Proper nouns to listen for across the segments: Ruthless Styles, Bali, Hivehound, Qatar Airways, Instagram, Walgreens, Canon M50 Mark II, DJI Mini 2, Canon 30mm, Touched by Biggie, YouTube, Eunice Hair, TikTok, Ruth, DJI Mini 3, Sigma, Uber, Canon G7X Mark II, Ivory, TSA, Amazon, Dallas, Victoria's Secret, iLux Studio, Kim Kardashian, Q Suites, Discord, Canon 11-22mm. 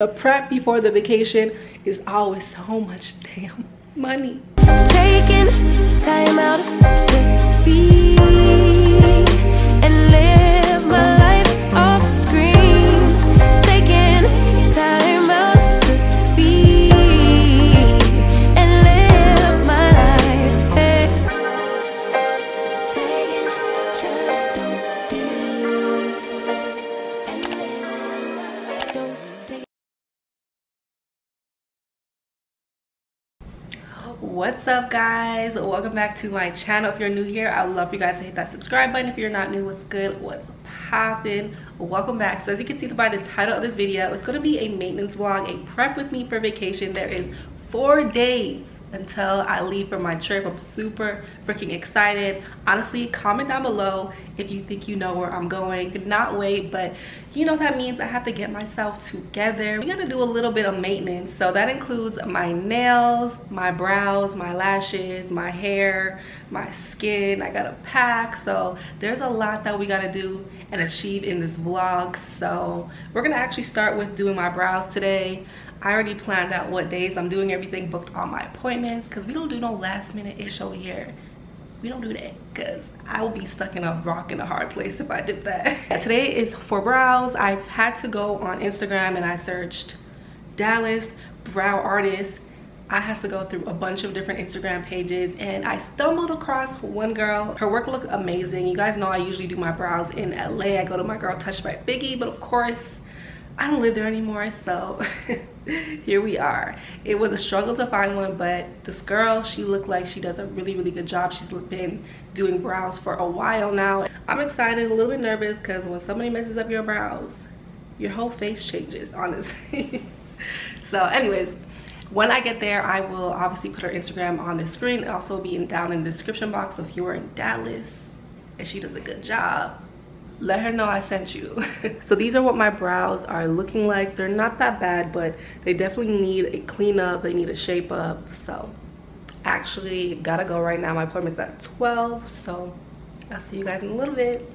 The prep before the vacation is always so much damn money. Taking time out to be and live my life off screen. Taking time out to be and live my life. Hey. Taking just don't be and live my life. Don't What's up, guys? Welcome back to my channel. If you're new here, I love for you guys to hit that subscribe button. If you're not new, what's good, what's poppin', welcome back. So as you can see by the title of this video, it's going to be a maintenance vlog, a prep with me for vacation. There is 4 days until I leave for my trip. I'm super freaking excited. Honestly, comment down below if you think you know where I'm going. Could not wait, but you know that means I have to get myself together. We're gonna do a little bit of maintenance. So that includes my nails, my brows, my lashes, my hair, my skin. I gotta pack. So there's a lot that we gotta do and achieve in this vlog. So we're gonna actually start with doing my brows today. I already planned out what days I'm doing everything, booked all my appointments, because we don't do no last minute ish over here. We don't do that, because I would be stuck in a rock in a hard place if I did that. Today is for brows. I've had to go on Instagram and I searched Dallas brow artists. I had to go through a bunch of different Instagram pages and I stumbled across one girl. Her work looked amazing. You guys know I usually do my brows in LA. I go to my girl Touched by Biggie, but of course I don't live there anymore, so here we are. It was a struggle to find one, but this girl, she looked like she does a really, really good job. She's been doing brows for a while now. I'm excited, a little bit nervous, because when somebody messes up your brows, your whole face changes, honestly. So anyways, when I get there, I will obviously put her Instagram on the screen. It'll also be down in the description box. So if you are in Dallas and she does a good job, let her know I sent you. So these are what my brows are looking like. They're not that bad, but they definitely need a cleanup. They need a shape up. So actually gotta go right now. My appointment's at 12, so I'll see you guys in a little bit.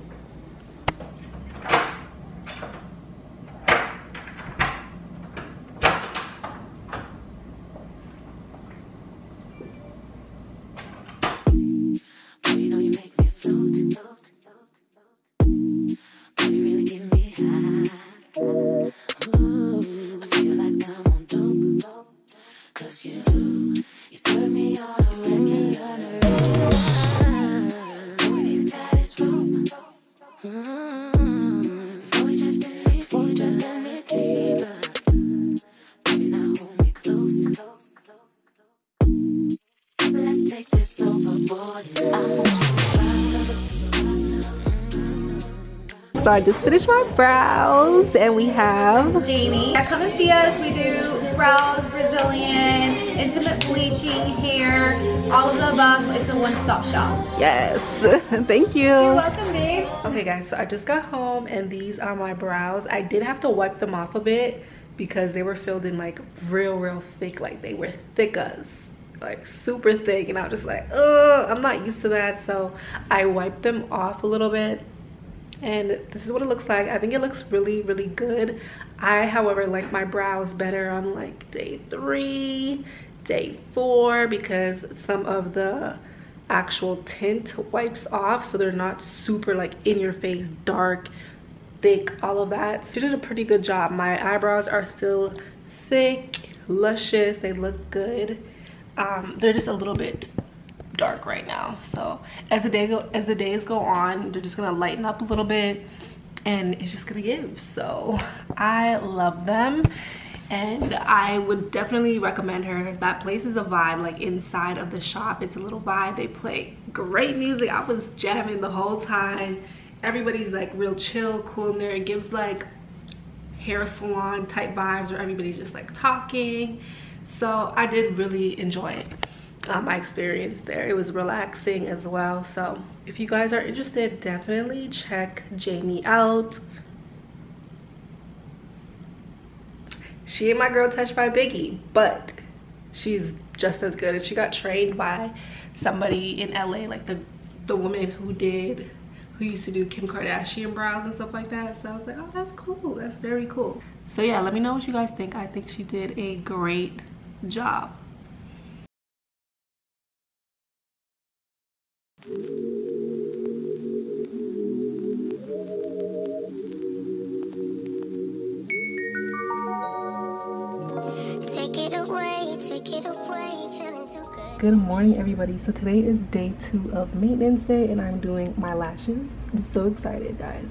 So I just finished my brows and we have Jamie. Come and see us. We do brows, Brazilian, intimate bleaching, hair, all of the above. It's a one-stop shop. Yes. Thank you. You're welcome, babe. Okay guys, so I just got home and these are my brows. I did have to wipe them off a bit because they were filled in like real thick, like they were thick as. Like super thick, and I was just like, oh, I'm not used to that. So I wiped them off a little bit and this is what it looks like. I think it looks really good. I however like my brows better on like day 3, day 4 because some of the actual tint wipes off, so they're not super like in your face, dark, thick, all of that. She did a pretty good job. My eyebrows are still thick, luscious, they look good. They're just a little bit dark right now, so as the days go on, they're just gonna lighten up a little bit and it's just gonna give. So I love them and I would definitely recommend her. That place is a vibe. Like inside of the shop, it's a little vibe. They play great music. I was jamming the whole time. Everybody's like real chill, cool in there. It gives like hair salon type vibes where everybody's just like talking. So I did really enjoy it. My experience there, it was relaxing as well. So if you guys are interested, definitely check Jamie out. She ain't my girl Touched by Biggie, but she's just as good, and she got trained by somebody in LA, like the woman who used to do Kim Kardashian brows and stuff like that. So I was like, oh, that's cool, that's very cool. So yeah, let me know what you guys think. I think she did a great job. Good morning, everybody. So today is day 2 of maintenance day and I'm doing my lashes. I'm so excited, guys,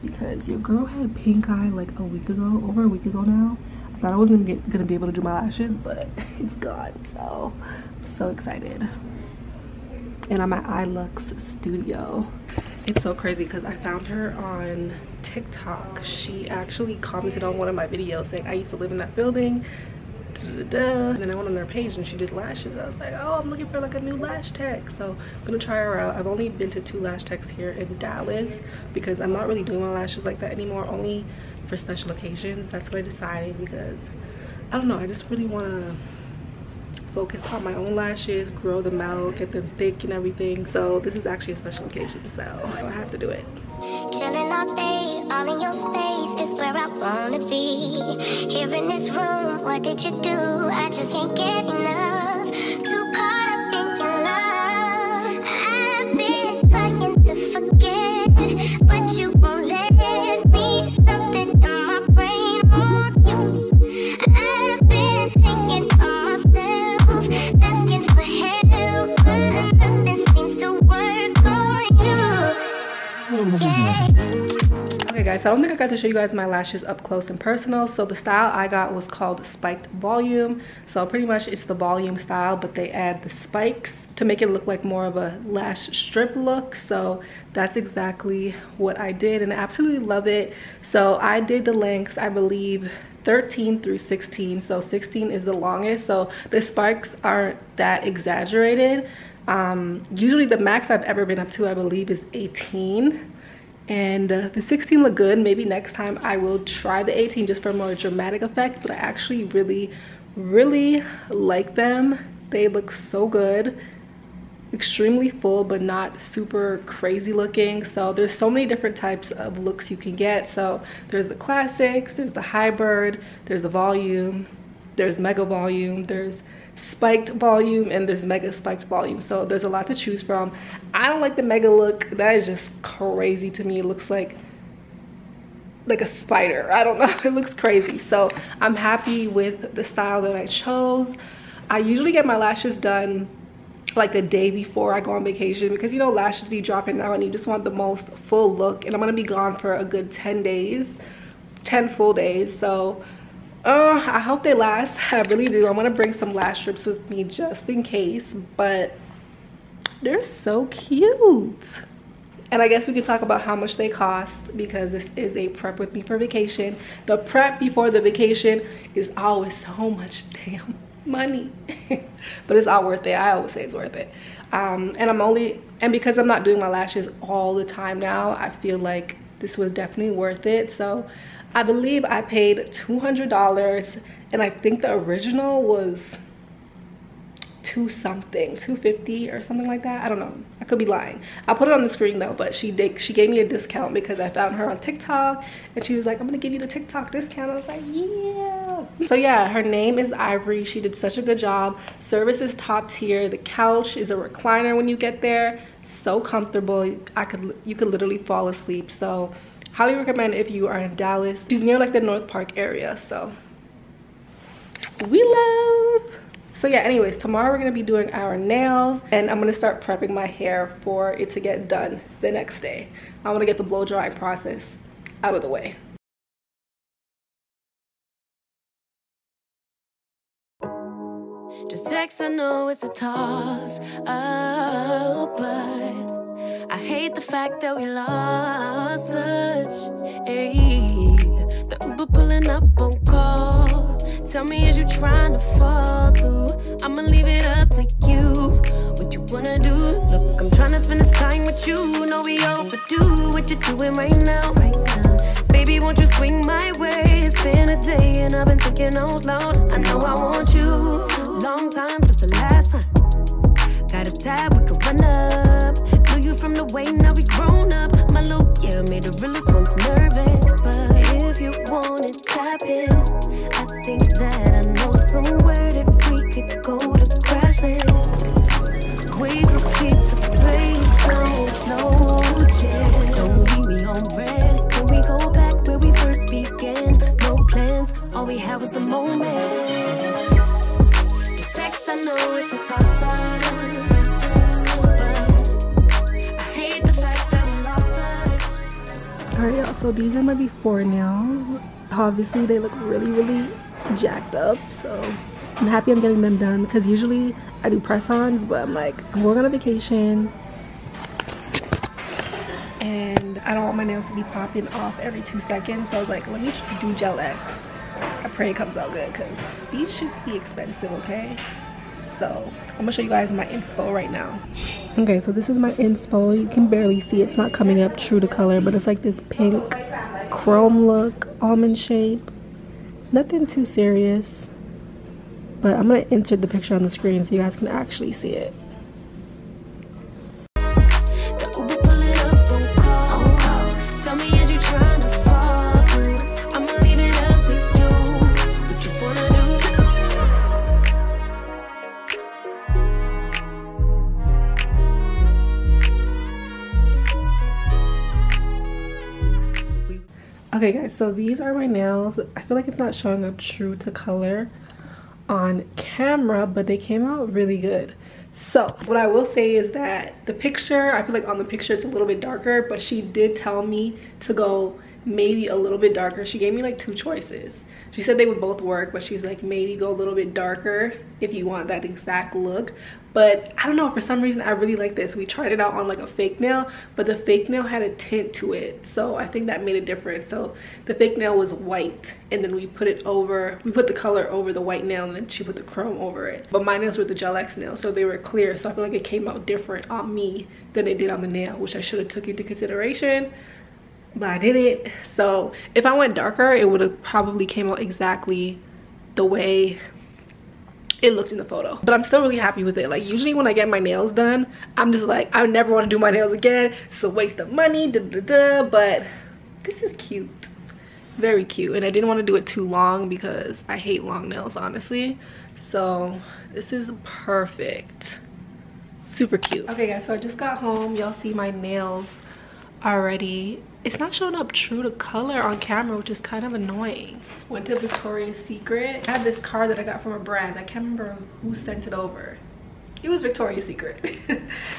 because your girl had pink eye like a week ago, over a week ago now. I thought I wasn't gonna be able to do my lashes, but it's gone, so I'm so excited. And I'm at iLux Studio. It's so crazy because I found her on TikTok. She actually commented on one of my videos saying I used to live in that building. And then I went on their page and she did lashes. I was like, oh, I'm looking for like a new lash tech, so I'm gonna try her out. I've only been to 2 lash techs here in Dallas because I'm not really doing my lashes like that anymore, only for special occasions. That's what I decided, because I don't know, I just really want to focus on my own lashes, grow them out, get them thick and everything. So this is actually a special occasion, so I have to do it. Chilling all day, all in your space is where I wanna be. Here in this room, what did you do? I just can't get enough. Too caught up in your love. I've been trying to forget, but you won't let me. Something in my brain wants you. I've been hanging on myself, asking for help, but nothing seems to work on you. Okay guys, so I don't think I got to show you guys my lashes up close and personal. So the style I got was called spiked volume. So pretty much it's the volume style, but they add the spikes to make it look like more of a lash strip look. So that's exactly what I did and I absolutely love it. So I did the lengths, I believe 13 through 16. So 16 is the longest. So the spikes aren't that exaggerated. Usually the max I've ever been up to, I believe, is 18, and the 16 look good. Maybe next time I will try the 18 just for a more dramatic effect, but I actually really like them. They look so good, extremely full but not super crazy looking. So there's so many different types of looks you can get. So there's the classics, there's the hybrid, there's the volume, there's mega volume, there's spiked volume, and there's mega spiked volume. So there's a lot to choose from. I don't like the mega look. That is just crazy to me. It looks like a spider. I don't know, it looks crazy. So I'm happy with the style that I chose. I usually get my lashes done like the day before I go on vacation, because you know lashes be dropping now and you just want the most full look, and I'm gonna be gone for a good 10 full days. So I hope they last. I really do. I want to bring some lash strips with me just in case, but they're so cute. And I guess we could talk about how much they cost, because this is a prep with me for vacation. The prep before the vacation is always so much damn money. But it's all worth it. I always say it's worth it. And because I'm not doing my lashes all the time now, I feel like this was definitely worth it. So I believe I paid $200, and I think the original was $250 or something like that. I don't know, I could be lying. I'll put it on the screen though. But she gave me a discount because I found her on TikTok, and she was like, I'm gonna give you the TikTok discount. I was like, yeah. So yeah, her name is Ivory. She did such a good job. Service is top tier. The couch is a recliner when you get there. So comfortable. You could literally fall asleep. So highly recommend if you are in Dallas. She's near like the North Park area, so we love. So yeah, anyways, tomorrow we're gonna be doing our nails, and I'm gonna start prepping my hair for it to get done the next day. I want to get the blow dry process out of the way. Just text, I know it's a toss up, but I hate the fact that we lost such. Ayy, the Uber pulling up on call. Tell me, is you trying to fall through? I'ma leave it up to you. What you wanna do? Look, I'm trying to spend this time with you. Know we overdue. What you doing right now? Baby, won't you swing my way? It's been a day and I've been thinking out loud. I know I want you. Long time since the last time. Got a tab, we could run up. Do you you from the way now we grown up. My look, yeah, made the realest ones nervous. But if you want it, tap it. I think that I know somewhere that we could go to crash land. We could keep the pace on slow, yeah. Don't leave me on red. Can we go back where we first began? No plans, all we had was the moment. This text I know is a toss-up. Alright y'all, so these are my before nails. Obviously they look really jacked up, so I'm happy I'm getting them done because usually I do press-ons, but I'm like, I'm going on a vacation and I don't want my nails to be popping off every 2 seconds, so I was like, let me do Gel X. I pray it comes out good because these shits be expensive, okay? So I'm gonna show you guys my inspo right now. Okay, so this is my inspo. You can barely see, it's not coming up true to color, but it's like this pink chrome look, almond shape, nothing too serious, but I'm gonna insert the picture on the screen so you guys can actually see it. Okay guys, so these are my nails. I feel like it's not showing up true to color on camera, but they came out really good. So what I will say is that the picture, I feel like on the picture it's a little bit darker, but she did tell me to go maybe a little bit darker. She gave me like two choices. She said they would both work, but she's like, maybe go a little bit darker if you want that exact look. But I don't know, for some reason I really like this. We tried it out on like a fake nail, but the fake nail had a tint to it, so I think that made a difference. So the fake nail was white, and then we put it over, we put the color over the white nail, and then she put the chrome over it. But my nails were the Gel X nails, so they were clear, so I feel like it came out different on me than it did on the nail, which I should have took into consideration, but I didn't. So if I went darker, it would have probably came out exactly the way it looked in the photo, but I'm still really happy with it. Like usually when I get my nails done, I'm just like, I never want to do my nails again, it's a waste of money, but this is cute, very cute. And I didn't want to do it too long because I hate long nails, honestly, so this is perfect, super cute. Okay guys, so I just got home. Y'all see my nails already. It's not showing up true to color on camera, which is kind of annoying. Went to Victoria's Secret. I had this card that I got from a brand. I can't remember who sent it over. It was Victoria's Secret.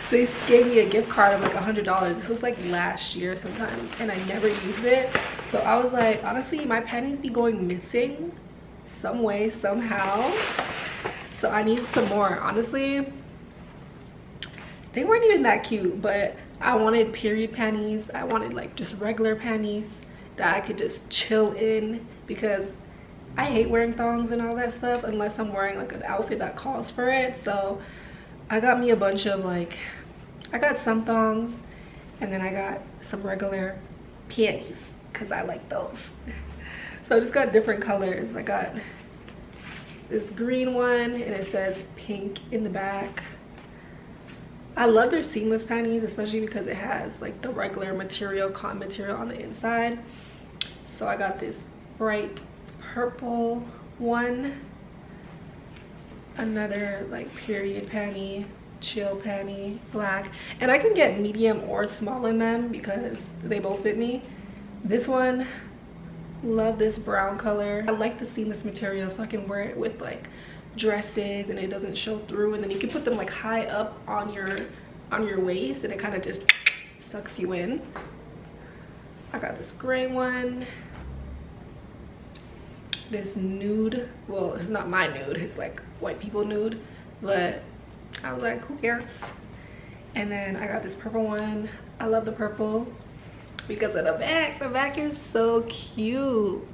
They gave me a gift card of like $100. This was like last year sometime, and I never used it. So I was like, honestly, my panties be going missing some way, somehow. So I need some more. Honestly, they weren't even that cute, but I wanted period panties. I wanted like just regular panties that I could just chill in, because I hate wearing thongs and all that stuff unless I'm wearing like an outfit that calls for it. So I got me a bunch of like, I got some thongs and then I got some regular panties because I like those. So I just got different colors. I got this green one and it says pink in the back. I love their seamless panties, especially because it has like the regular material, cotton material on the inside. So I got this bright purple one, another like period panty, chill panty, black, and I can get medium or small in them because they both fit me. This one, love this brown color. I like the seamless material so I can wear it with like dresses and it doesn't show through, and then you can put them like high up on your waist and it kind of just sucks you in. I got this gray one, this nude, well it's not my nude, it's like white people nude, but I was like, who cares? And then I got this purple one. I love the purple because of the back is so cute.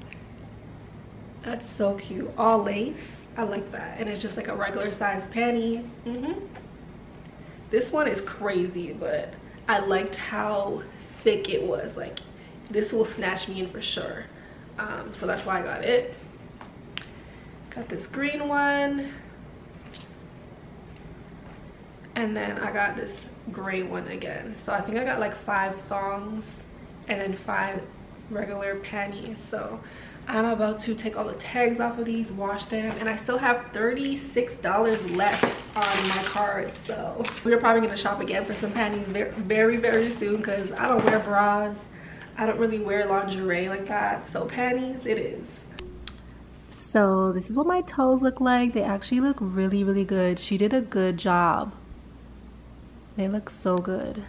That's so cute, all lace. I like that, and it's just like a regular size panty. This one is crazy, but I liked how thick it was. Like this will snatch me in for sure, so that's why I got it. Got this green one, And then I got this gray one again. So I think I got like 5 thongs and then 5 regular panties. So I'm about to take all the tags off of these, wash them, and I still have $36 left on my card. So we're probably gonna shop again for some panties very, very soon, because I don't wear bras. I don't really wear lingerie like that. So panties it is. So this is what my toes look like. They actually look really, really good. She did a good job. They look so good.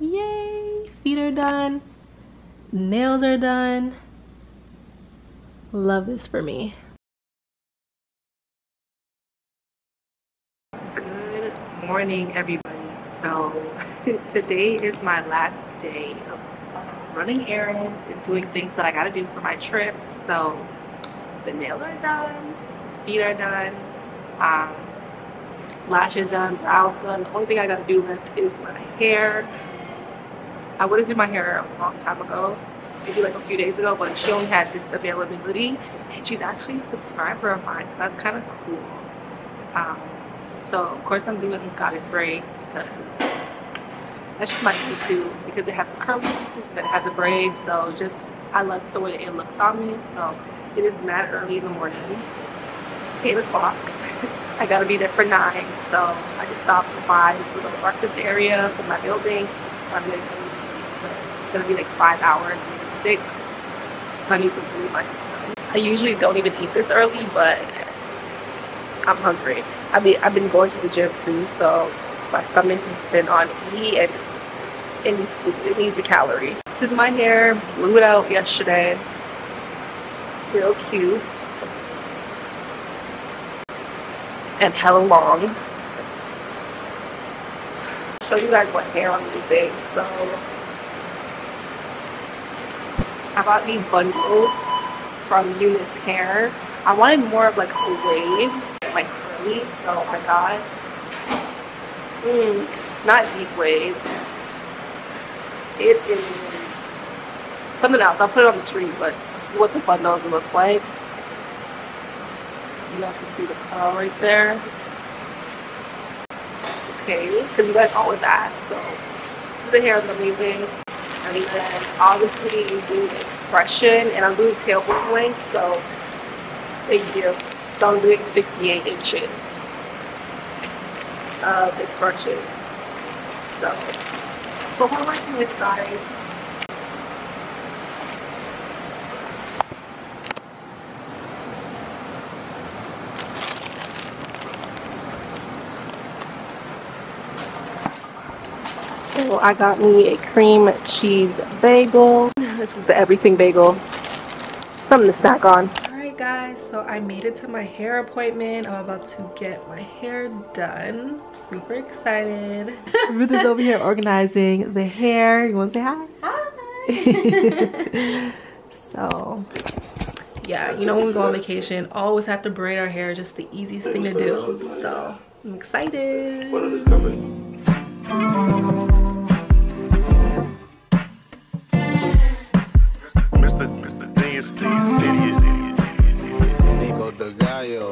Yay! Feet are done. Nails are done. Love this for me. Good morning, everybody. So today is my last day of running errands and doing things that I gotta do for my trip. So the nails are done, feet are done, lashes done, brows done. The only thing I gotta do left is my hair. I would have done my hair a long time ago, maybe like a few days ago, but she only had this availability, and she's actually a subscriber of mine, so that's kind of cool. So of course I'm doing goddess braids, because that's just my go-to, because it has the curly pieces and it has a braid, so just I love the way it looks on me. So it is mad early in the morning, 8 o'clock. I gotta be there for 9, so I just stopped by this little breakfast area for my building. I'm gonna it's gonna be like 5 hours, maybe 6, so I need some food in my system. I usually don't even eat this early, but I'm hungry. I mean, I've been going to the gym too, so my stomach has been on E, and it needs the calories. This is my hair, blew it out yesterday. Real cute and hella long. Show you guys what hair I'm using. So I bought these bundles from Eunice Hair. I wanted more of like a wave, like curly, so I got it's not deep wave. It is something else. I'll put it on the tree, but what the bundles look like. You guys can see the color right there. Okay, because you guys always ask. So the hair is amazing. And then obviously you do expression, and I'm doing tailbone length, so big deal. So I'm doing 58 inches of expression. So I'm working with guys. So I got me a cream cheese bagel. This is the everything bagel. Something to snack on. Alright guys, so I made it to my hair appointment. I'm about to get my hair done. Super excited. Ruth is over here organizing the hair. You wanna say hi? Hi! So yeah, you know when we go on vacation, always have to braid our hair, just the easiest thing to do. So I'm excited. What is coming? Nico de Gallo.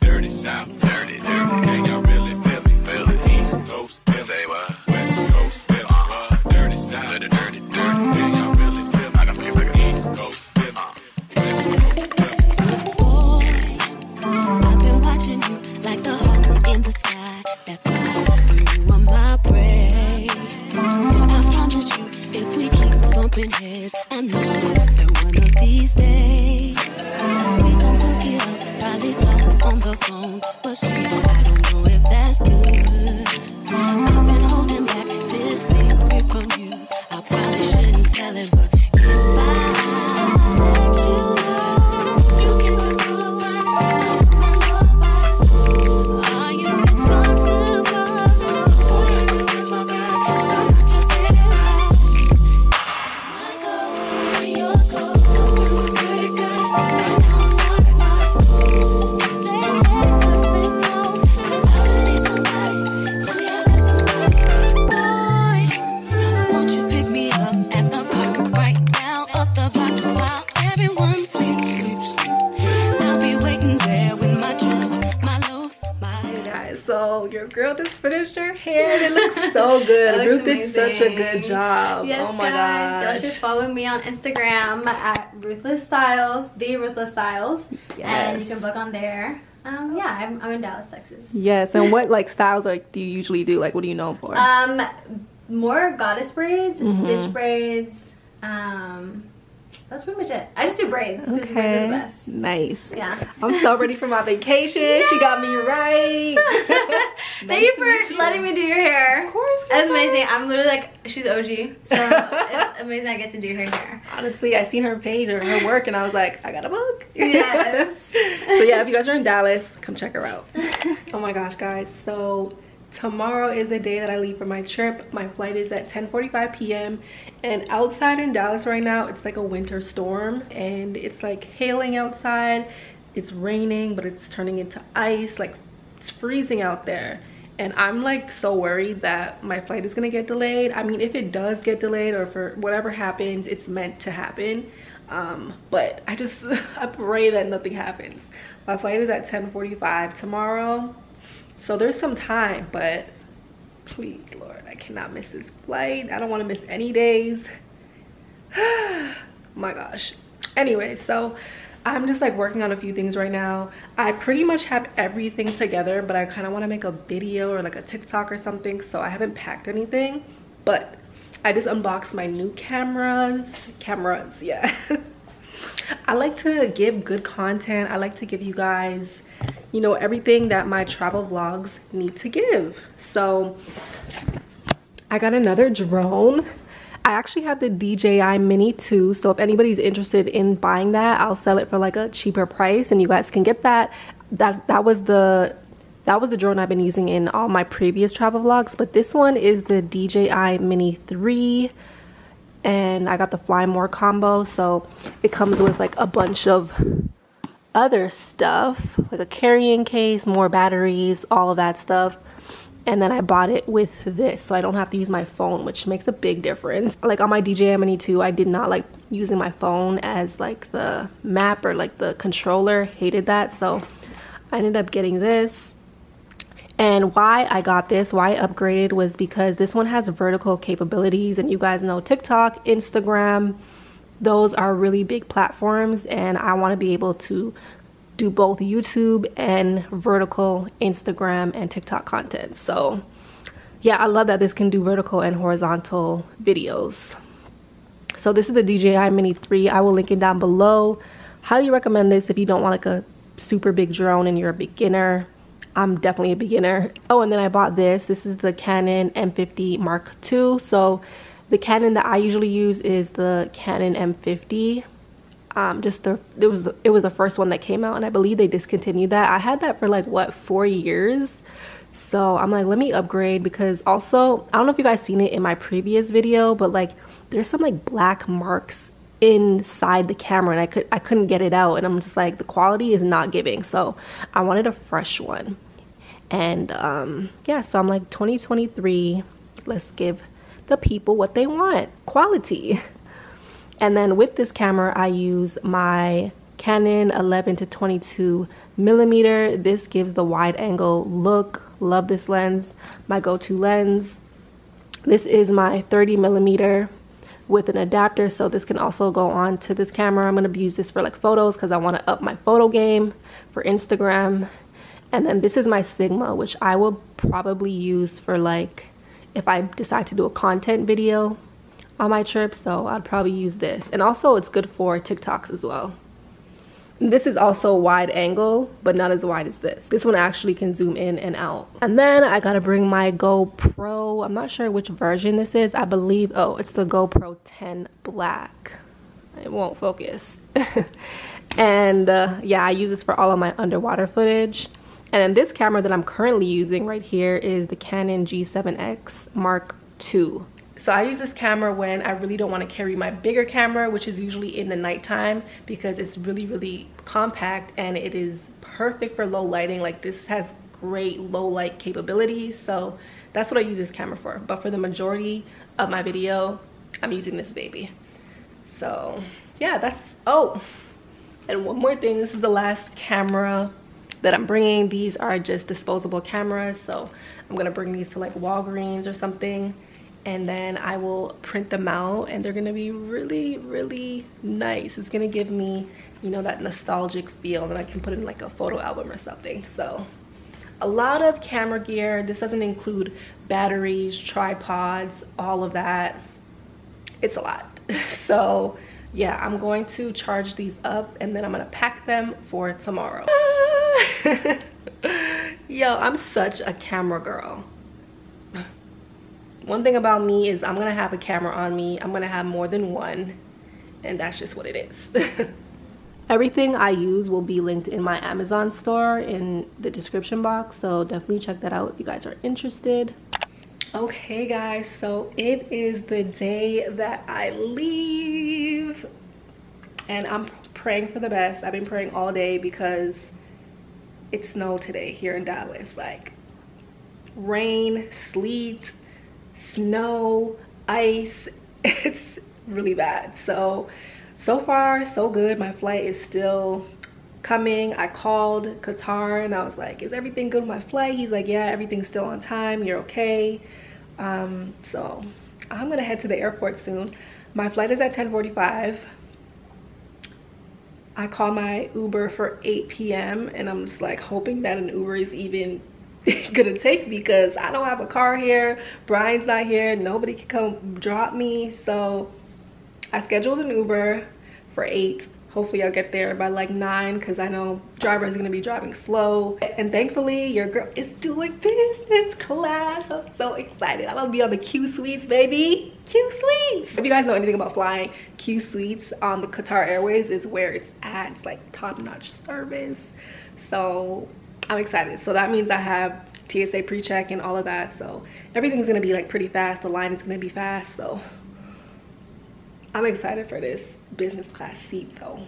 Dirty South, dirty, dirty. Can y'all really feel me? Feel the East Coast, West Coast, feel Dirty South, dirty, dirty. Can y'all really feel me? I don't feel like East Coast, feel West Coast, feel boy, I've been watching you like the hawk in the sky. That fly, you are my prey. I promise you, if we keep bumping heads, I know. These days, we gon' hook it up, probably talk on the phone, but see, I don't know if that's good. I've been holding back this secret from you. I probably shouldn't tell it, but if I let you love, you can do the work. Are you responsible? Boy, you raise my back, 'cause I'm not just sitting back. My goals and your goals. Say yes or say no, 'cause I need somebody. Tell me that's somebody. So your girl just finished her hair. It looks so good. Looks Ruth amazing. Did such a good job. Yes, oh my gosh. Y'all should follow me on Instagram at Ruthless Styles, the Ruthless Styles. Yes. And you can book on there. Yeah, I'm in Dallas, Texas. Yes, and what like styles do you usually do? Like, what do you know for? More goddess braids, stitch braids. That's pretty much it. I just do braids because braids are the best. Nice. Yeah. I'm so ready for my vacation. Yes! She got me right. Thank you for letting me do your hair. Of course. That's amazing. I'm literally like, she's OG. So it's amazing I get to do her hair. Honestly, I seen her page or her work and I was like, I got a book. Yes. So yeah, if you guys are in Dallas, come check her out. Oh my gosh, guys. So tomorrow is the day that I leave for my trip. My flight is at 10:45 p.m. and outside in Dallas right now it's like a winter storm and it's like hailing outside. It's raining but it's turning into ice, like it's freezing out there, and I'm like so worried that my flight is gonna get delayed. I mean, if it does get delayed or for whatever happens, it's meant to happen. But I just I pray that nothing happens. My flight is at 10:45 tomorrow, so there's some time, but please, Lord, I cannot miss this flight. I don't want to miss any days. My gosh. Anyway, so I'm just like working on a few things right now. I pretty much have everything together, but I kind of want to make a video or like a TikTok or something, so I haven't packed anything. But I just unboxed my new cameras, yeah. I like to give good content. I like to give you guys, you know, everything that my travel vlogs need to give. So I got another drone. I actually have the DJI Mini 2, so if anybody's interested in buying that, I'll sell it for like a cheaper price and you guys can get that. That was the drone I've been using in all my previous travel vlogs, but this one is the DJI Mini 3. And I got the Fly More combo, so it comes with like a bunch of other stuff, like a carrying case, more batteries, all of that stuff. And then I bought it with this, so I don't have to use my phone, which makes a big difference. Like on my DJI Mini 2, I did not like using my phone as like the map or like the controller. Hated that, so I ended up getting this. And why I got this, why I upgraded, was because this one has vertical capabilities, and you guys know TikTok, Instagram, those are really big platforms, and I want to be able to do both YouTube and vertical Instagram and TikTok content. So yeah, I love that this can do vertical and horizontal videos. So this is the DJI Mini 3. I will link it down below. Highly recommend this if you don't want like a super big drone and you're a beginner. I'm definitely a beginner. Oh, and then I bought this. This is the Canon M50 Mark II. So the Canon that I usually use is the Canon M50. It was the first one that came out, and I believe they discontinued that. I had that for like what, 4 years. So I'm like, let me upgrade, because also I don't know if you guys seen it in my previous video, but like there's some like black marks inside the camera and I couldn't get it out, and I'm just like, the quality is not giving, so I wanted a fresh one. And yeah, so I'm like, 2023, let's give the people what they want, quality. And then with this camera I use my Canon 11-22mm. This gives the wide angle look. Love this lens, my go-to lens. This is my 30mm with an adapter, so this can also go on to this camera. I'm going to use this for like photos because I want to up my photo game for Instagram. And then this is my Sigma, which I will probably use for like if I decide to do a content video on my trip, so I'd probably use this. And also it's good for TikToks as well. This is also wide angle, but not as wide as this. This one actually can zoom in and out. And then I gotta bring my GoPro. I'm not sure which version this is. I believe, oh, it's the GoPro 10 Black. It won't focus. And yeah, I use this for all of my underwater footage. And then this camera that I'm currently using right here is the Canon G7X Mark II. So I use this camera when I really don't want to carry my bigger camera, which is usually in the nighttime, because it's really, really compact and it is perfect for low lighting. Like this has great low light capabilities. So that's what I use this camera for. But for the majority of my video, I'm using this baby. So yeah, that's, oh, and one more thing. This is the last camera that I'm bringing. These are just disposable cameras, so I'm gonna bring these to like Walgreens or something, and then I will print them out, and they're gonna be really, really nice. It's gonna give me, you know, that nostalgic feel that I can put in like a photo album or something. So a lot of camera gear. This doesn't include batteries, tripods, all of that. It's a lot. So yeah, I'm going to charge these up and then I'm gonna pack them for tomorrow. Yo, I'm such a camera girl. One thing about me is I'm gonna have a camera on me. I'm gonna have more than one, and that's just what it is. Everything I use will be linked in my Amazon store in the description box, so definitely check that out if you guys are interested. Okay guys, so it is the day that I leave, and I'm praying for the best. I've been praying all day because it snowed today here in Dallas. Like rain, sleet, snow, ice, it's really bad. So far, so good. My flight is still coming. I called Qatar and I was like, is everything good with my flight? He's like, yeah, everything's still on time. You're okay. So I'm gonna head to the airport soon. My flight is at 10:45. I call my Uber for 8 p.m. and I'm just like hoping that an Uber is even gonna take me, because I don't have a car here. Brian's not here. Nobody can come drop me. So I scheduled an Uber for 8. Hopefully I'll get there by like 9, because I know driver is going to be driving slow. And thankfully your girl is doing business class. I'm so excited. I'm going to be on the Q Suites, baby. Q Suites. If you guys know anything about flying, Q Suites on the Qatar Airways is where it's at. It's like top-notch service. So I'm excited. So that means I have TSA pre-check and all of that. So everything's going to be like pretty fast. The line is going to be fast. So I'm excited for this business class seat though.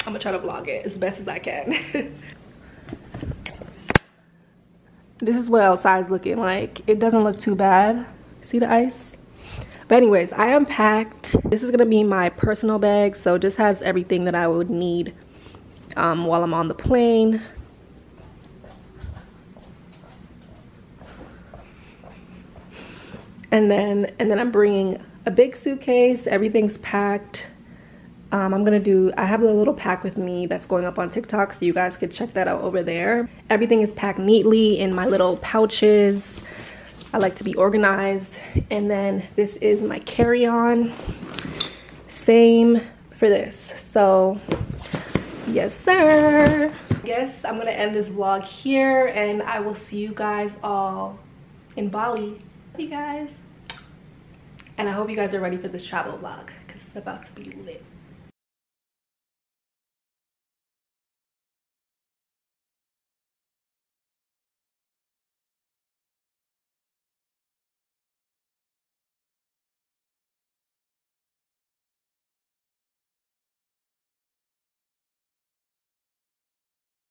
I'm gonna try to vlog it as best as I can. This is what outside's looking like. It doesn't look too bad. See the ice? But anyways, I unpacked. This is gonna be my personal bag. So it just has everything that I would need while I'm on the plane. And then I'm bringing a big suitcase. Everything's packed. I have a little pack with me that's going up on TikTok, so you guys could check that out over there. Everything is packed neatly in my little pouches. I like to be organized. And then this is my carry-on. Same for this. So yes sir. Yes, I'm gonna end this vlog here, and I will see you guys all in Bali. Love you guys. And I hope you guys are ready for this travel vlog, because it's about to be lit.